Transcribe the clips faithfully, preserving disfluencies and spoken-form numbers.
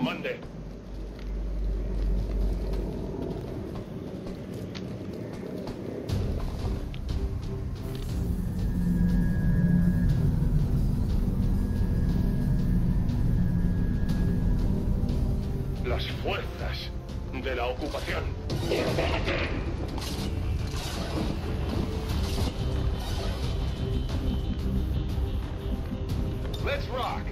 comande. Las fuerzas de la ocupación. Let's rock.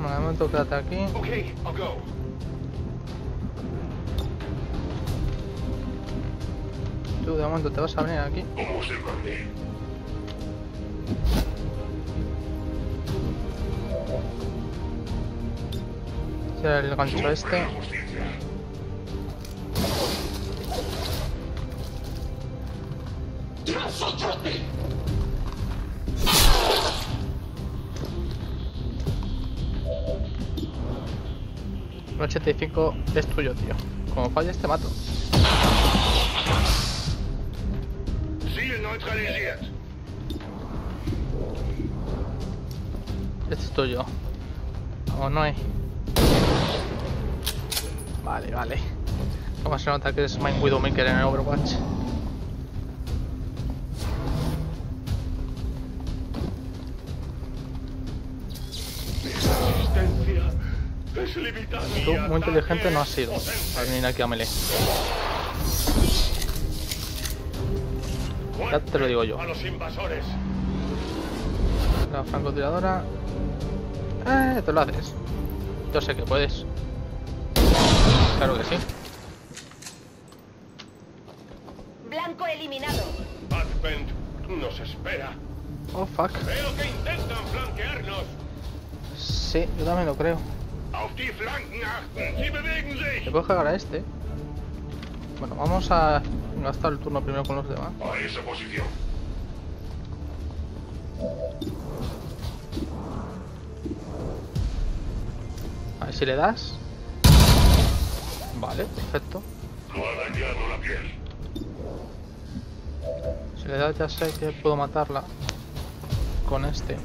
Vale, me toca hasta aquí. Okay, I'll go. Tú de momento te vas a venir aquí. Será el gancho este. El ochenta y cinco es tuyo, tío. Como falles te mato. Este es tuyo. O no hay. Vale, vale. Como se nota que eres main Widowmaker en el Overwatch. Tú muy inteligente no has sido. Vas a venir aquí a Melee. Ya te lo digo yo. La francotiradora. Eh, te lo haces. Yo sé que puedes. Claro que sí. Blanco eliminado. ADVENT nos espera. Oh fuck. Veo que intentan flanquearnos. Sí, yo también lo creo. Se puede cagar a este. Bueno, vamos a gastar el turno primero con los demás. A esa posición. A ver si le das. Vale, perfecto. No ha dañado la piel. Si le das ya sé que puedo matarla con este.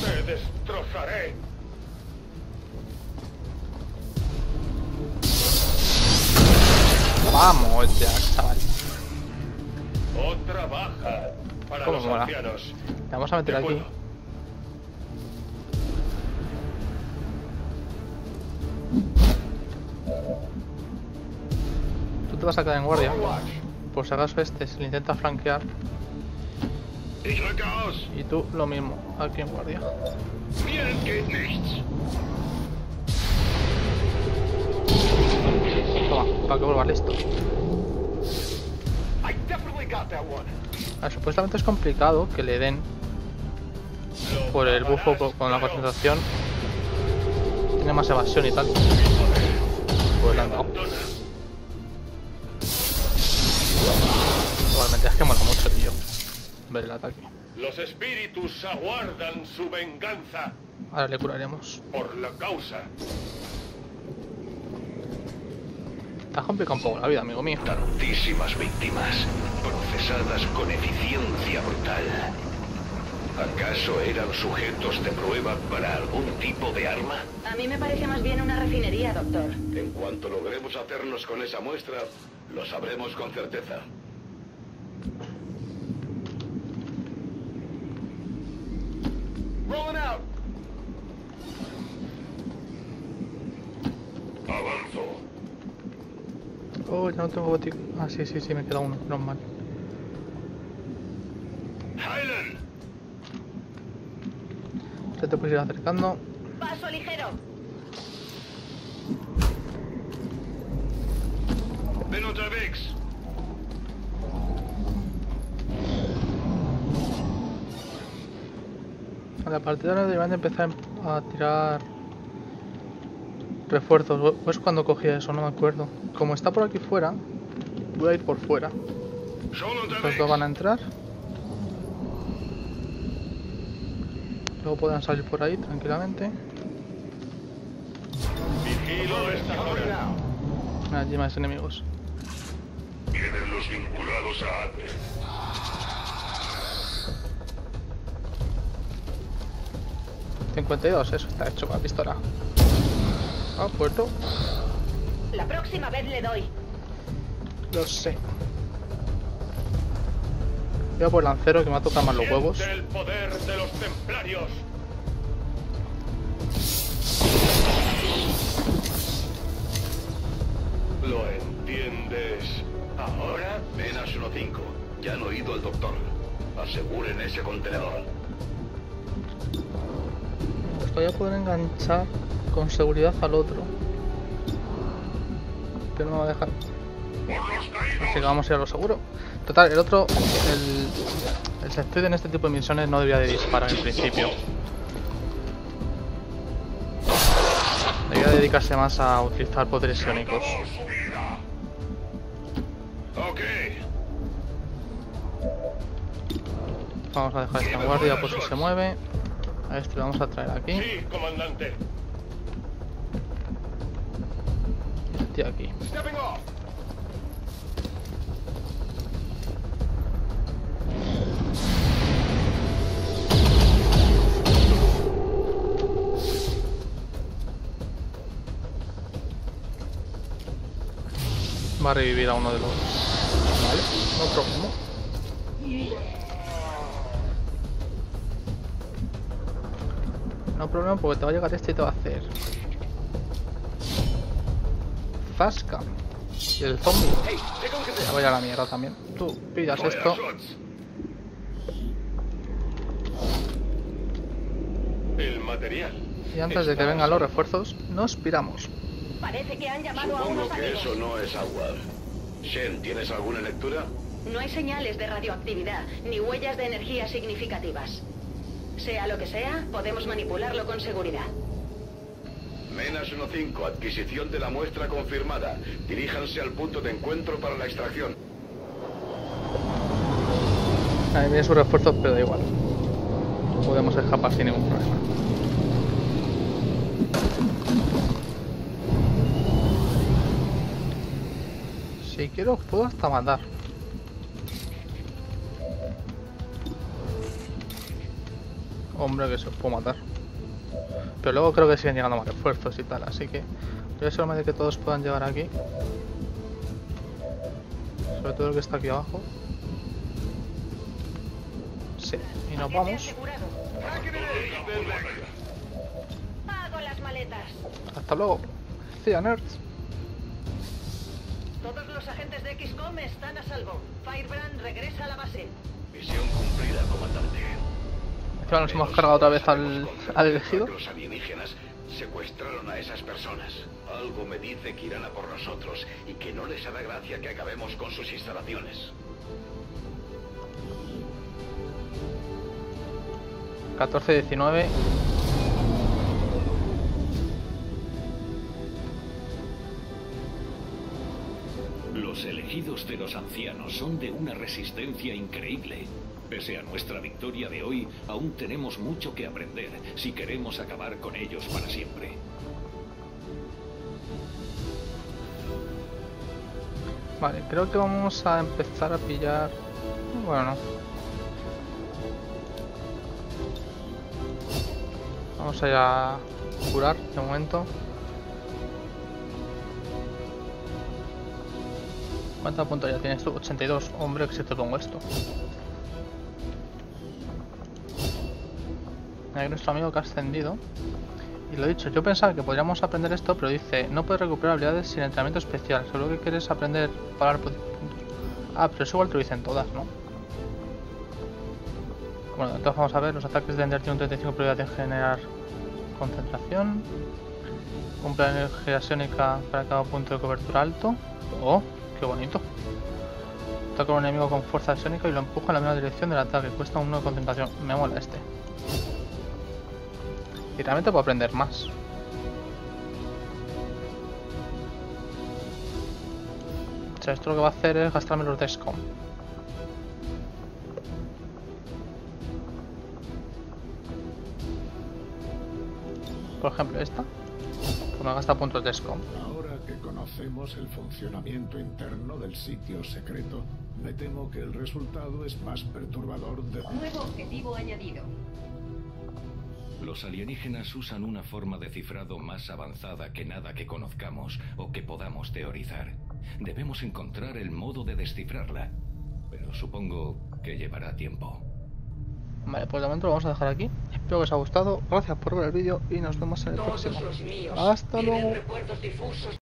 Te destrozaré. Vamos ya, chaval. Otra baja para los ancianos. La vamos a meter aquí. Tú te vas a quedar en guardia. Por si acaso este se le intenta flanquear. Y tú lo mismo, aquí en guardia. Toma, para que vuelva listo. Ah, supuestamente es complicado que le den por el bufo con la concentración. Tiene más evasión y tal. Pues le han dado. Igualmente es que mola mucho, tío, ver el ataque. Los espíritus aguardan su venganza. Ahora le curaremos. Por la causa. Te has complicado un poco la vida, amigo mío. Tantísimas víctimas, procesadas con eficiencia brutal. ¿Acaso eran sujetos de prueba para algún tipo de arma? A mí me parece más bien una refinería, doctor. En cuanto logremos hacernos con esa muestra, lo sabremos con certeza. Rolling out. Avanzo. Oh, ya no tengo botico. Ah, sí, sí, sí, me queda uno, normal. Ya te puedes ir acercando. Paso ligero. Ven otra vez. A la partida ahora deberían de empezar a tirar refuerzos. Pues cuando cogí eso, no me acuerdo. Como está por aquí fuera, voy a ir por fuera. Los dos van a entrar. Luego puedan salir por ahí tranquilamente. Mira, allí más enemigos. Vienen los vinculados a antes. cincuenta y dos, eso está hecho con la pistola. Ah, puerto. La próxima vez le doy. Lo sé. Voy a por lancero que me ha tocado más los huevos. El poder de los templarios. ¿Lo entiendes? Ahora ven a uno cinco. Ya han oído al doctor. Aseguren ese contenedor. Pues voy a poder enganchar con seguridad al otro. Pero no me va a dejar. Así que vamos a ir a lo seguro. Total, el otro, el, el sextet en este tipo de misiones no debía de disparar en principio. Debía dedicarse más a utilizar poderes iónicos. Vamos a dejar esta en guardia por si se mueve. A este lo vamos a traer aquí. Sí, comandante. Y el tío aquí. Va a revivir a uno de los. Vale, no problema. No problema porque te va a llegar este y te va a hacer. Zasca. Y el zombie. Me voy a la mierda también. Tú pillas esto. El material. Y antes de que vengan los refuerzos, nos piramos. Parece que han llamado a unos amigos. Eso no es agua. Shen, ¿tienes alguna lectura? No hay señales de radioactividad ni huellas de energía significativas. Sea lo que sea, podemos manipularlo con seguridad. Menas uno cinco, adquisición de la muestra confirmada. Diríjanse al punto de encuentro para la extracción. Ahí vienen sus refuerzos, pero da igual. Podemos escapar sin ningún problema. Si quiero, puedo hasta matar. Hombre, que se os puedo matar. Pero luego creo que siguen llegando más refuerzos y tal, así que voy a asegurarme de que todos puedan llegar aquí. Sobre todo el que está aquí abajo. Sí, y nos vamos. Hasta luego. See ya, nerds. Todos los agentes de equis com están a salvo. Firebrand regresa a la base. Misión cumplida, comandante. Nos hemos cargado otra vez al, al elegido. Los alienígenas secuestraron a esas personas. Algo me dice que irán a por nosotros y que no les hará gracia que acabemos con sus instalaciones. catorce diecinueve. Los elegidos de los ancianos son de una resistencia increíble. Pese a nuestra victoria de hoy, aún tenemos mucho que aprender si queremos acabar con ellos para siempre. Vale, creo que vamos a empezar a pillar... Bueno, no. Vamos a ir a curar de momento. ¿Cuánta puntos ya tienes tú? ochenta y dos. Hombre, que si te pongo esto. Hay nuestro amigo que ha ascendido. Y lo dicho, yo pensaba que podríamos aprender esto, pero dice, no puedes recuperar habilidades sin entrenamiento especial. Solo que quieres aprender parar. Ah, pero eso igual te lo dicen todas, ¿no? Bueno, entonces vamos a ver, los ataques de Ender tienen un treinta y cinco por ciento de probabilidad de generar concentración. Un plan de energía iónica para cada punto de cobertura alto. Oh, qué bonito. Ataca a un enemigo con fuerza iónica y lo empuja en la misma dirección del ataque. Cuesta uno de concentración. Me mola este. Y realmente puedo aprender más. O sea, esto lo que va a hacer es gastarme los Dexcom. Por ejemplo, esta. Pues me gasta puntos Dexcom. Ahora que conocemos el funcionamiento interno del sitio secreto, me temo que el resultado es más perturbador de... Nuevo objetivo añadido. Los alienígenas usan una forma de cifrado más avanzada que nada que conozcamos o que podamos teorizar. Debemos encontrar el modo de descifrarla, pero supongo que llevará tiempo. Vale, pues de momento lo vamos a dejar aquí. Espero que os haya gustado. Gracias por ver el vídeo y nos vemos en el próximo. Hasta luego.